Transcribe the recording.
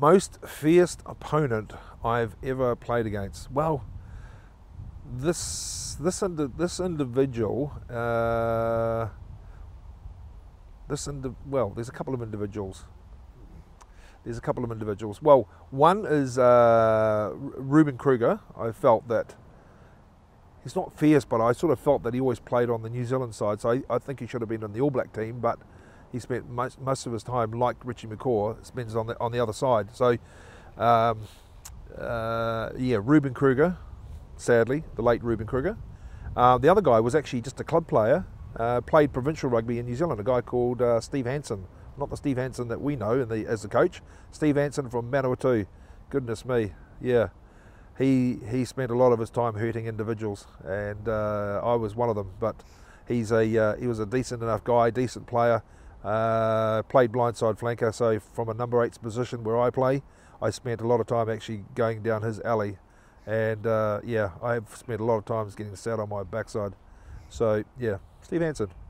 Most fierce opponent I've ever played against. Well, there's a couple of individuals. Well, one is Reuben Kruger. I felt that he's not fierce, but I sort of felt that he always played on the New Zealand side. So I think he should have been on the All Black team, but he spent most of his time, like Richie McCaw, spends on the other side. So, yeah, Reuben Kruger, sadly, the late Reuben Kruger. The other guy was actually just a club player, played provincial rugby in New Zealand, a guy called Steve Hansen. Not the Steve Hansen that we know as the coach, Steve Hansen from Manawatu. Goodness me, yeah. He spent a lot of his time hurting individuals, and I was one of them, but he was a decent enough guy, decent player. Played blindside flanker, so from a number 8's position where I play, I spent a lot of time actually going down his alley, and yeah, I've spent a lot of times getting sat on my backside. So yeah, Steve Hansen.